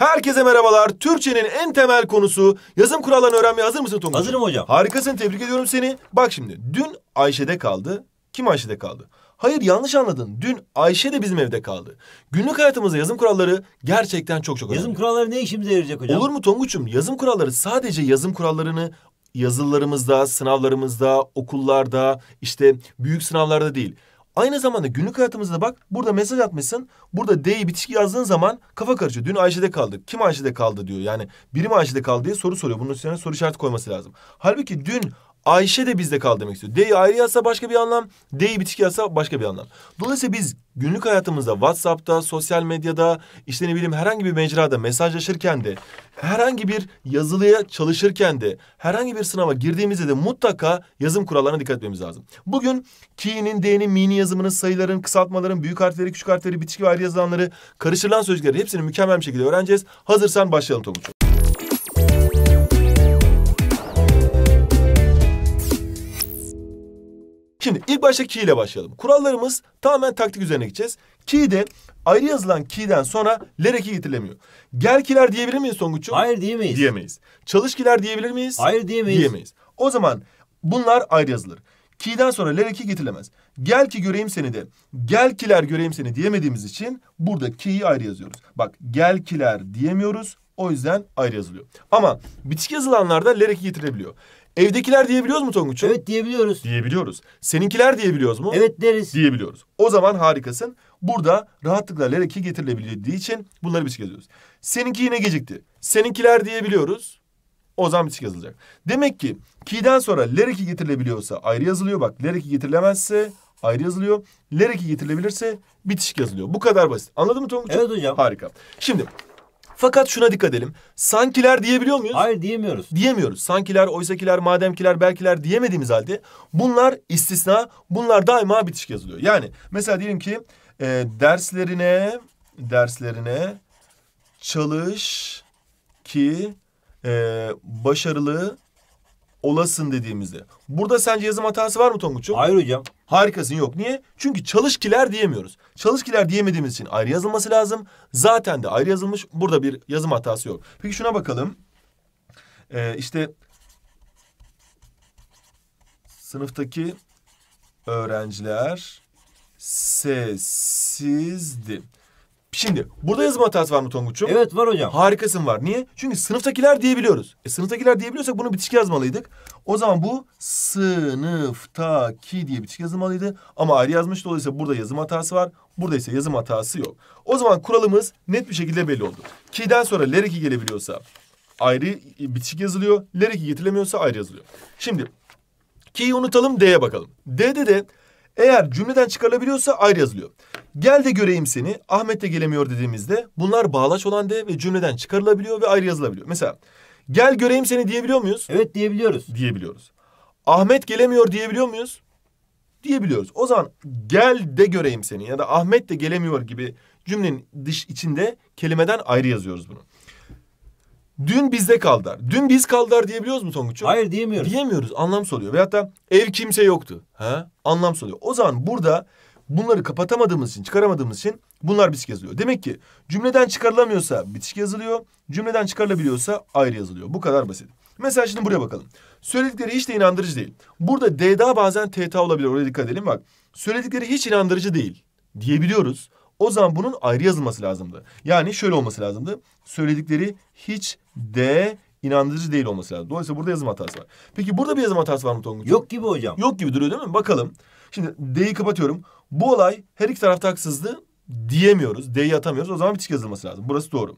Herkese merhabalar. Türkçenin en temel konusu yazım kurallarını öğrenmeye hazır mısın Tonguç? Hazırım hocam. Harikasın, tebrik ediyorum seni. Bak şimdi, dün Ayşe'de kaldı. Kim Ayşe'de kaldı? Hayır, yanlış anladın. Dün Ayşe de bizim evde kaldı. Günlük hayatımızda yazım kuralları gerçekten çok önemli. Yazım kuralları ne işimize yarayacak hocam? Olur mu Tonguç'um? Yazım kuralları sadece yazım kurallarını yazılarımızda, sınavlarımızda, okullarda, işte büyük sınavlarda değil. Aynı zamanda günlük hayatımızda bak, burada mesaj atmışsın, burada D'yi bitişik yazdığın zaman kafa karışıyor. Dün Ayşe'de kaldık, kim Ayşe'de kaldı diyor. Yani biri mi Ayşe'de kaldı diye soru soruyor. Bunun üstüne soru işareti koyması lazım. Halbuki dün Ayşe de bizde kaldı demek istiyor. D'yi ayrı yazsa başka bir anlam, D'yi bitişik yazsa başka bir anlam. Dolayısıyla biz günlük hayatımızda WhatsApp'ta, sosyal medyada, işte ne bileyim herhangi bir mecrada mesajlaşırken de, herhangi bir yazılıya çalışırken de, herhangi bir sınava girdiğimizde de mutlaka yazım kurallarına dikkat etmemiz lazım. Bugün ki'nin, D'nin, mi'nin yazımının, sayıların, kısaltmaların, büyük harfleri, küçük harfleri, bitişik ve ayrı yazılanları, karıştırılan sözcükleri hepsini mükemmel bir şekilde öğreneceğiz. Hazırsan başlayalım Tonguç'um. Şimdi ilk başta ki ile başlayalım. Kurallarımız tamamen taktik üzerine gideceğiz. Ki de ayrı yazılan ki'den sonra lereki getirilemiyor. Gelkiler diyebilir miyiz Tonguç'um? Hayır, diyemeyiz. Diyemeyiz. Çalışkiler diyebilir miyiz? Hayır, diyemeyiz. Diyemeyiz. O zaman bunlar ayrı yazılır. Ki'den sonra lereki getirilemez. Gel ki göreyim seni de, gelkiler göreyim seni diyemediğimiz için burada ki'yi ayrı yazıyoruz. Bak, gelkiler diyemiyoruz. O yüzden ayrı yazılıyor. Ama bitişik yazılanlarda lereki getirilebiliyor. Evdekiler diyebiliyoruz mu Tonguç'um? Evet, diyebiliyoruz. Diyebiliyoruz. Seninkiler diyebiliyoruz mu? Evet, deriz. Diyebiliyoruz. O zaman harikasın. Burada rahatlıkla lereki getirilebildiği için bunları bitişik yazıyoruz. Seninki yine gecikti. Seninkiler diyebiliyoruz. O zaman bitişik yazılacak. Demek ki ki'den sonra lereki getirilebiliyorsa ayrı yazılıyor. Bak, lereki getirilemezse ayrı yazılıyor. Lereki getirilebilirse bitişik yazılıyor. Bu kadar basit. Anladın mı Tonguç'um? Evet hocam. Harika. Şimdi... Fakat şuna dikkat edelim. Sankiler diyebiliyor muyuz? Hayır, diyemiyoruz. Diyemiyoruz. Sankiler, oysakiler, mademkiler, belkiler diyemediğimiz halde bunlar istisna. Bunlar daima bitişik yazılıyor. Yani mesela diyelim ki derslerine çalış ki başarılı olasın dediğimizde. Burada sence yazım hatası var mı Tonguç'um? Hayır hocam. Harikasın, yok. Niye? Çünkü çalışkiler diyemiyoruz. Çalışkiler diyemediğimiz için ayrı yazılması lazım. Zaten de ayrı yazılmış. Burada bir yazım hatası yok. Peki şuna bakalım. İşte sınıftaki öğrenciler sessizdi. Şimdi burada yazım hatası var mı Tonguç'um? Evet, var hocam. Harikasın, var. Niye? Çünkü sınıftakiler diyebiliyoruz. Sınıftakiler diyebiliyorsak bunu bitişik yazmalıydık. O zaman bu sınıftaki diye bitişik yazılmalıydı. Ama ayrı yazmış, dolayısıyla burada yazım hatası var. Burada ise yazım hatası yok. O zaman kuralımız net bir şekilde belli oldu. Ki'den sonra lereki gelebiliyorsa ayrı bitişik yazılıyor. Lereki getirilemiyorsa ayrı yazılıyor. Şimdi ki'yi unutalım, D'ye bakalım. D'de de eğer cümleden çıkarılabiliyorsa ayrı yazılıyor. Gel de göreyim seni, Ahmet de gelemiyor dediğimizde bunlar bağlaç olan de ve cümleden çıkarılabiliyor ve ayrı yazılabiliyor. Mesela gel göreyim seni diyebiliyor muyuz? Evet, diyebiliyoruz. Diyebiliyoruz. Ahmet gelemiyor diyebiliyor muyuz? Diyebiliyoruz. O zaman gel de göreyim seni ya da Ahmet de gelemiyor gibi cümlenin içinde kelimeden ayrı yazıyoruz bunu. Dün bizde kaldılar. Dün biz kaldılar diyebiliyoruz mu Tonguç'um? Hayır, diyemiyoruz. Diyemiyoruz. Anlamsız oluyor. Veyahut da ev kimse yoktu. Ha? Anlamsız oluyor. O zaman burada bunları kapatamadığımız için, çıkaramadığımız için bunlar bitişik yazılıyor. Demek ki cümleden çıkarılamıyorsa bitişik yazılıyor. Cümleden çıkarılabiliyorsa ayrı yazılıyor. Bu kadar basit. Mesela şimdi buraya bakalım. Söyledikleri hiç de inandırıcı değil. Burada D'da bazen TT olabilir. Oraya dikkat edelim. Bak, söyledikleri hiç inandırıcı değil diyebiliyoruz. O zaman bunun ayrı yazılması lazımdı. Yani şöyle olması lazımdı. Söyledikleri hiç de inandırıcı değil olması lazım. Dolayısıyla burada yazım hatası var. Peki burada bir yazım hatası var mı Tonguç'um? Yok gibi hocam. Yok gibi duruyor değil mi? Bakalım. Şimdi D'yi kapatıyorum. Bu olay her iki tarafta haksızdı diyemiyoruz. D'yi atamıyoruz. O zaman bitişik yazılması lazım. Burası doğru.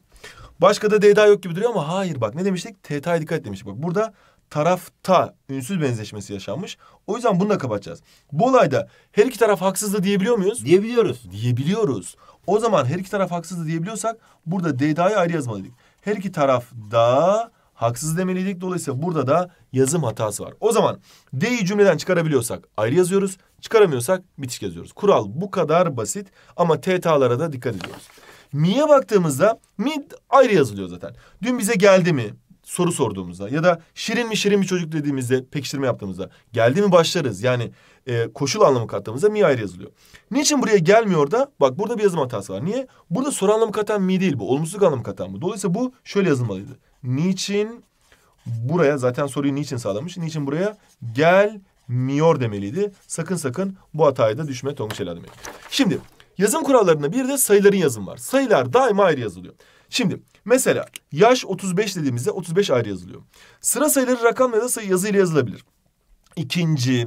Başka da D'da yok gibi duruyor ama hayır, bak ne demiştik? TTK'ya dikkat demiştik. Bak burada tarafta ünsüz benzeşmesi yaşanmış. O yüzden bunu da kapatacağız. Bu olayda her iki taraf haksızdı diyebiliyor muyuz? Diyebiliyoruz. Diyebiliyoruz. O zaman her iki taraf haksızdı diyebiliyorsak burada DDA'yı ayrı yazmalıydık. Her iki taraf da haksız demeliydik. Dolayısıyla burada da yazım hatası var. O zaman D'yi cümleden çıkarabiliyorsak ayrı yazıyoruz. Çıkaramıyorsak bitişik yazıyoruz. Kural bu kadar basit ama TTA'lara da dikkat ediyoruz. Mi'ye baktığımızda mi ayrı yazılıyor zaten. Dün bize geldi mi? soru sorduğumuzda ya da şirin mi şirin bir çocuk dediğimizde, pekiştirme yaptığımızda geldi mi başlarız. Yani koşul anlamı kattığımızda mi ayrı yazılıyor. Niçin buraya gelmiyor da bak burada bir yazım hatası var. Niye? Burada soru anlamı katan mi değil bu. Olumsuzluk anlamı katan bu. Dolayısıyla bu şöyle yazılmalıydı. Niçin buraya, zaten soruyu niçin sağlamış. Niçin buraya gelmiyor demeliydi. Sakın bu hataya da düşme Tonguç el demek. Şimdi yazım kurallarında bir de sayıların yazımı var. Sayılar daima ayrı yazılıyor. Şimdi mesela yaş 35 dediğimizde 35 ayrı yazılıyor. Sıra sayıları rakam ya da sayı yazıyla yazılabilir. İkinci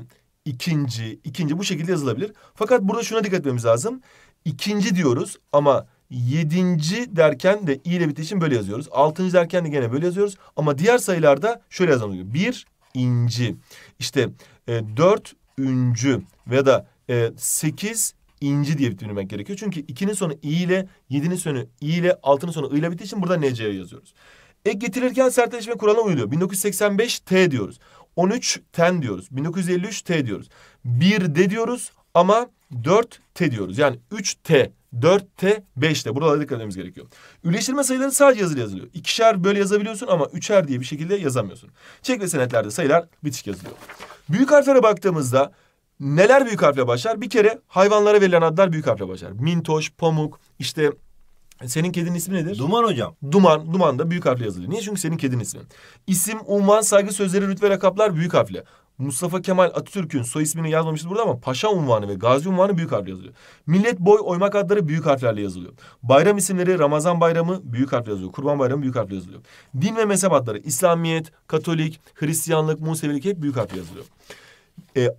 bu şekilde yazılabilir. Fakat burada şuna dikkat etmemiz lazım. İkinci diyoruz ama 7. derken de i ile bittiği için böyle yazıyoruz. 6. derken de gene böyle yazıyoruz. Ama diğer sayılarda şöyle yazılıyor. 1. inci. İşte 4. üncü veya da 8. İnci diye bitirmek gerekiyor. Çünkü 2'nin sonu i ile, 7'nin sonu i ile, 6'nın sonu i ile bittiği için burada NC'ye yazıyoruz. Ek getirirken sertleşme kuralına uyuluyor. 1985 T diyoruz. 13 ten diyoruz. 1953 T diyoruz. 1 D diyoruz ama 4 T diyoruz. Yani 3 T, 4 T, 5 T. Buralara dikkat etmemiz gerekiyor. Üleştirme sayıları sadece yazılı yazılıyor. İkişer böyle yazabiliyorsun ama üçer diye bir şekilde yazamıyorsun. Çek ve senetlerde sayılar bitişik yazılıyor. Büyük harflere baktığımızda neler büyük harfle başlar? Bir kere hayvanlara verilen adlar büyük harfle başlar. Mintoş, Pamuk, işte senin kedinin ismi nedir? Duman hocam. Duman da büyük harfle yazılıyor. Niye? Çünkü senin kedinin ismi. İsim, unvan, saygı sözleri, rütbe, lakaplar büyük harfle. Mustafa Kemal Atatürk'ün soy ismini yazmamışız burada ama Paşa unvanı ve Gazi unvanı büyük harfle yazılıyor. Millet, boy, oymak adları büyük harflerle yazılıyor. Bayram isimleri, Ramazan bayramı büyük harfle yazılıyor. Kurban bayramı büyük harfle yazılıyor. Din ve mezhep adları, İslamiyet, Katolik, Hristiyanlık, Musevilik hep büyük harfle yazılıyor.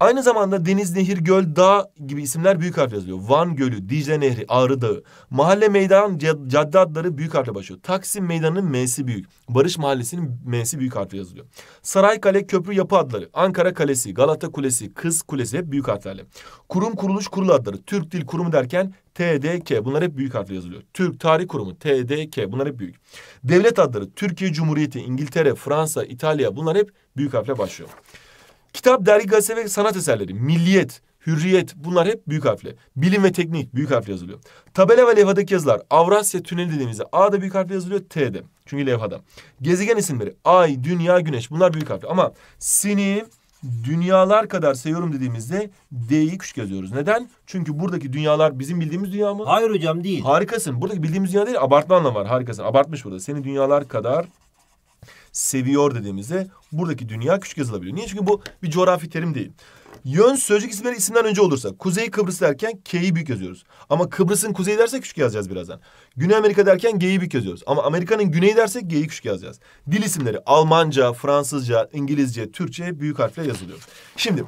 Aynı zamanda deniz, nehir, göl, dağ gibi isimler büyük harfle yazılıyor. Van Gölü, Dicle Nehri, Ağrı Dağı. Mahalle, meydan, cadde adları büyük harfle başlıyor. Taksim Meydanı'nın M'si büyük. Barış Mahallesi'nin M'si büyük harfle yazılıyor. Saray, kale, köprü, yapı adları. Ankara Kalesi, Galata Kulesi, Kız Kulesi hep büyük harflerle. Kurum, kuruluş, kurul adları. Türk Dil Kurumu derken TDK, bunlar hep büyük harfle yazılıyor. Türk Tarih Kurumu, TDK, bunlar hep büyük. Devlet adları, Türkiye Cumhuriyeti, İngiltere, Fransa, İtalya, bunlar hep büyük harfle başlıyor. Kitap, dergi, gazete ve sanat eserleri, Milliyet, Hürriyet, bunlar hep büyük harfle. Bilim ve teknik büyük harfle yazılıyor. Tabela ve levhadaki yazılar, Avrasya Tüneli dediğimizde A'da büyük harfle yazılıyor, T'de. Çünkü levhada. Gezegen isimleri, Ay, Dünya, Güneş, bunlar büyük harfle. Ama seni dünyalar kadar seviyorum dediğimizde D'yi küçük yazıyoruz. Neden? Çünkü buradaki dünyalar bizim bildiğimiz dünya mı? Hayır hocam, değil. Harikasın. Buradaki bildiğimiz dünya değil, abartma anlamı var. Harikasın. Abartmış burada. Seni dünyalar kadar seviyor dediğimizde buradaki dünya küçük yazılabiliyor. Niye? Çünkü bu bir coğrafi terim değil. Yön, sözcük isimleri isimden önce olursa Kuzey Kıbrıs derken K'yi büyük yazıyoruz. Ama Kıbrıs'ın kuzeyi dersek küçük yazacağız birazdan. Güney Amerika derken G'yi büyük yazıyoruz. Ama Amerika'nın güneyi dersek G'yi küçük yazacağız. Dil isimleri Almanca, Fransızca, İngilizce, Türkçe büyük harfle yazılıyor. Şimdi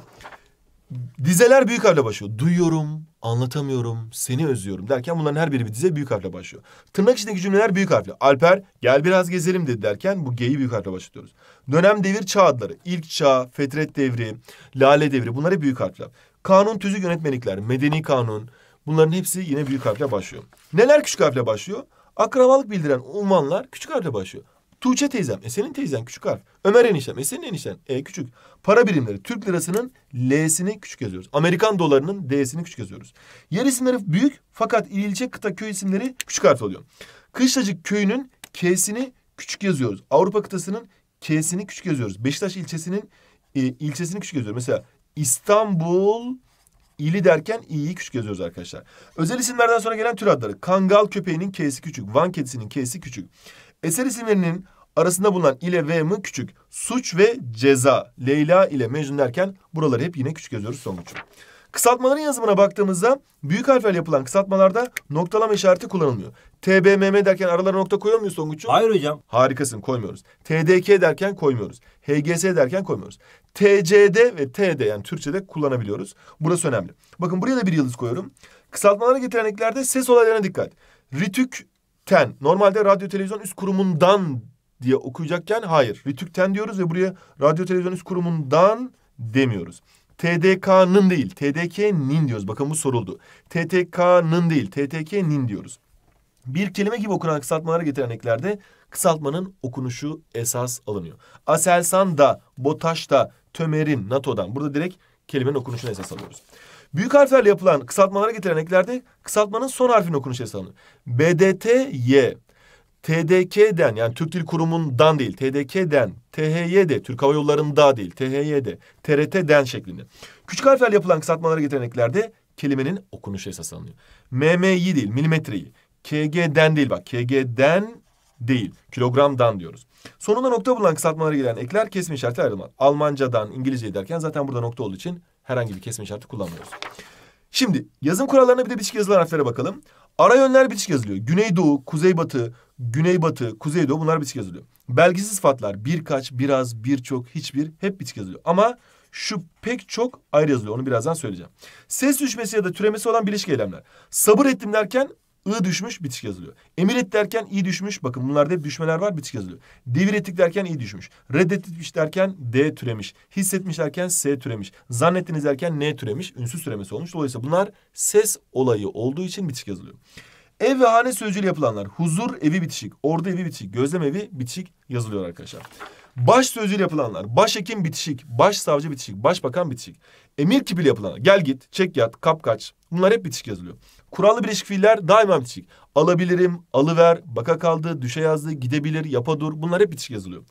dizeler büyük harfle başlıyor. Duyuyorum, anlatamıyorum, seni özlüyorum derken bunların her biri bir dize büyük harfle başlıyor. Tırnak içindeki cümleler büyük harfle. Alper gel biraz gezelim dedi derken bu G'yi büyük harfle başlıyoruz. Dönem, devir, çağ adları. İlk çağ, Fetret devri, Lale devri, bunlar hep büyük harfle. Kanun, tüzük, yönetmelikler, medeni kanun, bunların hepsi yine büyük harfle başlıyor. Neler küçük harfle başlıyor? Akrabalık bildiren unvanlar küçük harfle başlıyor. Tuğçe teyzem, senin teyzen küçük harf. Ömer eniştem, senin enişten, küçük. Para birimleri, Türk lirasının L'sini küçük yazıyoruz. Amerikan dolarının D'sini küçük yazıyoruz. Yer isimleri büyük fakat il, ilçe, kıta, köy isimleri küçük harf oluyor. Kışlacık köyünün K'sini küçük yazıyoruz. Avrupa kıtasının K'sini küçük yazıyoruz. Beşiktaş ilçesinin ilçesini küçük yazıyoruz. Mesela İstanbul İli derken İ'yi küçük yazıyoruz arkadaşlar. Özel isimlerden sonra gelen tür adları. Kangal köpeğinin K'si küçük. Van kedisinin K'si küçük. Eser isimlerinin arasında bulunan ile ve mı küçük. Suç ve ceza. Leyla ile Mecnun derken buraları hep yine küçük yazıyoruz sonuç. Kısaltmaların yazımına baktığımızda büyük harflerle yapılan kısaltmalarda noktalama işareti kullanılmıyor. TBMM derken aralara nokta koyuyor muyuz Tonguç'um? Hayır hocam. Harikasın, koymuyoruz. TDK derken koymuyoruz. HGS derken koymuyoruz. TCD ve TD yani Türkçe'de kullanabiliyoruz. Burası önemli. Bakın buraya da bir yıldız koyuyorum. Kısaltmalara getiren eklerde ses olaylarına dikkat. RTÜK ten. Normalde radyo televizyon üst kurumundan diye okuyacakken hayır. RTÜK ten diyoruz ve buraya radyo televizyon üst kurumundan demiyoruz. TDK'nın değil, TDK'nin diyoruz. Bakın bu soruldu. TTK'nın değil, TTK'nin diyoruz. Bir kelime gibi okunan kısaltmalara getiren eklerde kısaltmanın okunuşu esas alınıyor. Aselsan da, Botaş da, Tömer'in, NATO'dan. Burada direkt kelimenin okunuşunu esas alıyoruz. Büyük harflerle yapılan kısaltmalara getiren eklerde kısaltmanın son harfinin okunuşu esas alınıyor. BDT, Y. TDK'den yani Türk Dil Kurumu'ndan değil, TDK'den, THY'de, Türk Hava Yolları'nda değil, THY'de, TRT'den şeklinde. Küçük harflerle yapılan kısaltmalara getireneklerde kelimenin okunuşu esas alınıyor. mm'yi değil, milimetreyi. KG'den değil bak, KG'den değil, kilogramdan diyoruz. Sonunda nokta bulunan kısaltmalara gelen ekler kesme işareti ayrılmaz. Almancadan İngilizce'ye derken zaten burada nokta olduğu için herhangi bir kesme işareti kullanmıyoruz. Şimdi yazım kurallarına bir de bitişik yazılan harflere bakalım. Ara yönler bitişik yazılıyor. Güneydoğu, kuzeybatı, güneybatı, kuzeydoğu bunlar bitişik yazılıyor. Belgisiz sıfatlar birkaç, biraz, birçok, hiçbir hep bitişik yazılıyor. Ama şu pek çok ayrı yazılıyor. Onu birazdan söyleyeceğim. Ses düşmesi ya da türemesi olan birleşik eylemler. Sabır ettim derken ı düşmüş bitişik yazılıyor. Emir et derken i düşmüş. Bakın bunlarda hep düşmeler var bitişik yazılıyor. Devir ettik derken i düşmüş. Reddetmiş derken d türemiş. Hissetmiş derken s türemiş. Zannettiniz derken n türemiş. Ünsüz türemesi olmuş. Dolayısıyla bunlar ses olayı olduğu için bitişik yazılıyor. Ev ve hane sözcüğüyle yapılanlar. Huzur evi bitişik. Ordu evi bitişik. Gözlem evi bitişik yazılıyor arkadaşlar. Baş sözcüğüyle yapılanlar. Başhekim bitişik. Başsavcı bitişik. Başbakan bitişik. Emir kipiyle yapılanlar. Gel git, çek yat, kap kaç. Bunlar hep bitişik yazılıyor. Kurallı birleşik fiiller daima bitişik. Alabilirim, alıver, baka kaldı, düşe yazdı, gidebilir, yapa dur. Bunlar hep bitişik yazılıyor.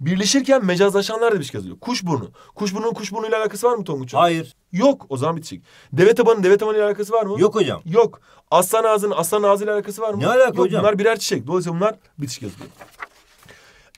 Birleşirken mecazlaşanlar da bitişik yazılıyor. Kuşburnu. Kuşburnunun kuşburnuyla alakası var mı Tonguç'un? Hayır. Yok. O zaman bitişik. Deve tabanının deve tabanıyla alakası var mı? Yok hocam. Yok. Aslan ağzının aslan ağzıyla alakası var mı? Ne alaka hocam? Bunlar birer çiçek. Dolayısıyla bunlar bitişik yazılıyor.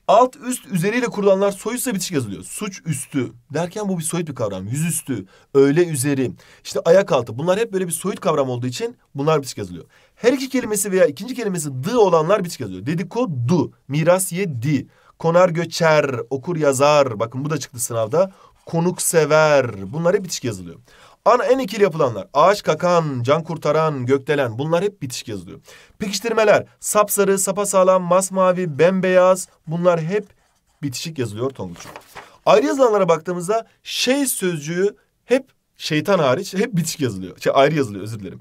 Alt üst üzeriyle kurulanlar soyutsa bitişik yazılıyor. Suç üstü derken bu bir soyut bir kavram. Yüzüstü, öğle üzeri, işte ayak altı. Bunlar hep böyle bir soyut kavram olduğu için bunlar bitişik yazılıyor. Her iki kelimesi veya ikinci kelimesi dı olanlar bitişik yazılıyor. Dedikodu, miras yedi, konar göçer, okur yazar. Bakın bu da çıktı sınavda. Konuksever. Bunlar hep bitişik yazılıyor. Ana en ikili yapılanlar. Ağaç kakan, can kurtaran, gökdelen. Bunlar hep bitişik yazılıyor. Pekiştirmeler. Sapsarı, sapasağlam, masmavi, bembeyaz. Bunlar hep bitişik yazılıyor Tonguç'um. Ayrı yazılanlara baktığımızda şey sözcüğü hep şeytan hariç hep bitişik yazılıyor. Ayrı yazılıyor özür dilerim.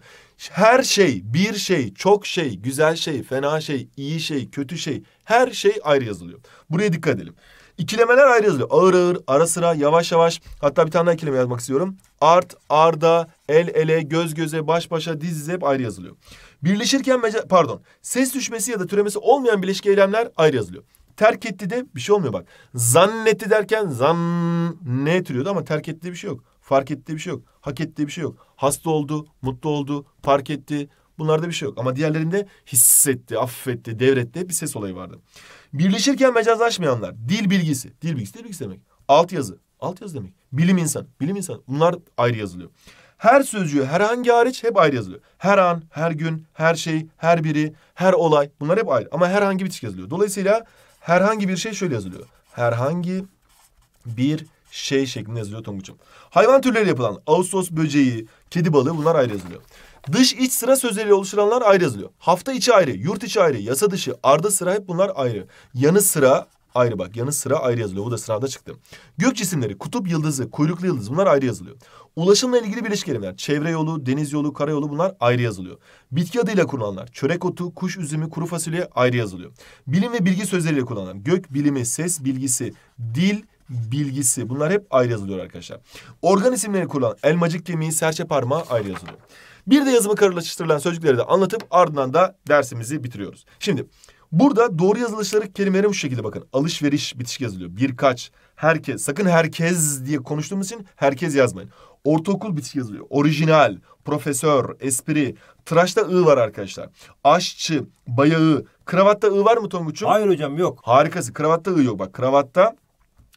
Her şey, bir şey, çok şey, güzel şey, fena şey, iyi şey, kötü şey. Her şey ayrı yazılıyor. Buraya dikkat edelim. İkilemeler ayrı yazılıyor. Ağır ağır, ara sıra, yavaş yavaş. Hatta bir tane daha ikileme yazmak istiyorum. Art, arda, el ele, göz göze, baş başa, diz dize hep ayrı yazılıyor. Birleşirken, ses düşmesi ya da türemesi olmayan birleşik eylemler ayrı yazılıyor. Terk etti de bir şey olmuyor bak. Zannetti derken zanne türüyordu ama terk etti bir şey yok. Fark etti bir şey yok. Hak etti bir şey yok. Hasta oldu, mutlu oldu, fark etti. Bunlarda bir şey yok. Ama diğerlerinde hissetti, affetti, devretti bir ses olayı vardı. Birleşirken mecazlaşmayanlar. Dil bilgisi. Dil bilgisi, dil bilgisi demek. Altyazı. Altyazı demek. Bilim insanı. Bilim insanı. Bunlar ayrı yazılıyor. Her sözcüğü herhangi hariç hep ayrı yazılıyor. Her an, her gün, her şey, her biri, her olay. Bunlar hep ayrı. Ama herhangi bitişik yazılıyor. Dolayısıyla herhangi bir şey şöyle yazılıyor. Herhangi bir şey şeklinde yazılıyor Tonguç'um. Hayvan türleri yapılan ağustos böceği, kedi balığı bunlar ayrı yazılıyor. Dış iç sıra sözleriyle oluşturanlar ayrı yazılıyor. Hafta içi ayrı, yurt içi ayrı, yasa dışı, arda sıra hep bunlar ayrı. Yanı sıra ayrı bak. Yanı sıra ayrı yazılıyor. Bu da sınavda çıktı. Gök cisimleri, kutup yıldızı, kuyruklu yıldız bunlar ayrı yazılıyor. Ulaşımla ilgili birleşik kelimeler. Çevre yolu, deniz yolu, karayolu bunlar ayrı yazılıyor. Bitki adıyla kullanılanlar. Çörek otu, kuş üzümü, kuru fasulye ayrı yazılıyor. Bilim ve bilgi sözleriyle kullanılanlar. Gök bilimi, ses bilgisi, dil bilgisi bunlar hep ayrı yazılıyor arkadaşlar. Organ isimleri kullanan elmacık kemiği, serçe parmağı ayrı yazılıyor. Bir de yazımı karıştırılan sözcükleri de anlatıp ardından da dersimizi bitiriyoruz. Şimdi burada doğru yazılışları kelimeleri bu şekilde bakın. Alışveriş bitişik yazılıyor. Birkaç, herkes. Sakın herkes diye konuştuğumuz için herkes yazmayın. Ortaokul bitişik yazılıyor. Orijinal, profesör, espri. Tıraşta ı var arkadaşlar. Aşçı, bayağı. Kravatta ı var mı Tonguç'um? Hayır hocam yok. Harikası. Kravatta ı yok bak. Kravatta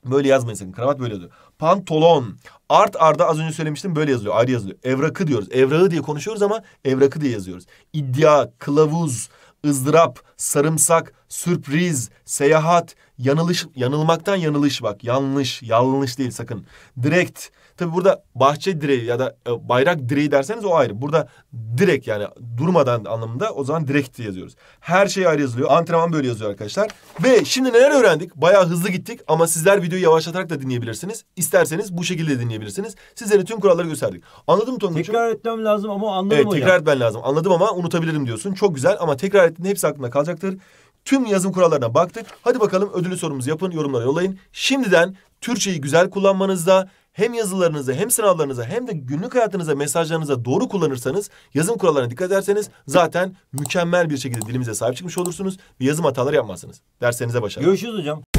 böyle yazmayın sakın. Kravat böyle yazıyor. Pantolon. Art arda az önce söylemiştim böyle yazılıyor. Ayrı yazılıyor. Evrakı diyoruz. Evrağı diye konuşuyoruz ama evrakı diye yazıyoruz. İddia, kılavuz, ızdırap, sarımsak, sürpriz, seyahat, yanılış. Yanılmaktan yanılış bak. Yanlış. Yanlış değil sakın. Direkt. Tabi burada bahçe direği ya da bayrak direği derseniz o ayrı. Burada direkt yani durmadan anlamında o zaman direkt diye yazıyoruz. Her şey ayrı yazılıyor. Antrenman böyle yazıyor arkadaşlar. Ve şimdi neler öğrendik? Bayağı hızlı gittik ama sizler videoyu yavaşlatarak da dinleyebilirsiniz. İsterseniz bu şekilde de dinleyebilirsiniz. Sizlere tüm kuralları gösterdik. Anladın mı Tonguç'um? Tekrar etmem lazım ama anladım evet, hocam. Tekrar etmen lazım. Anladım ama unutabilirim diyorsun. Çok güzel ama tekrar ettiğinde hepsi aklında kalacaktır. Tüm yazım kurallarına baktık. Hadi bakalım ödüllü sorumuzu yapın, yorumlara yollayın. Şimdiden Türkçeyi güzel kullanmanızda, hem yazılarınızı hem sınavlarınıza hem de günlük hayatınıza, mesajlarınıza doğru kullanırsanız, yazım kurallarına dikkat ederseniz zaten mükemmel bir şekilde dilimize sahip çıkmış olursunuz ve yazım hataları yapmazsınız. Derslerinize başarılar. Görüşürüz hocam.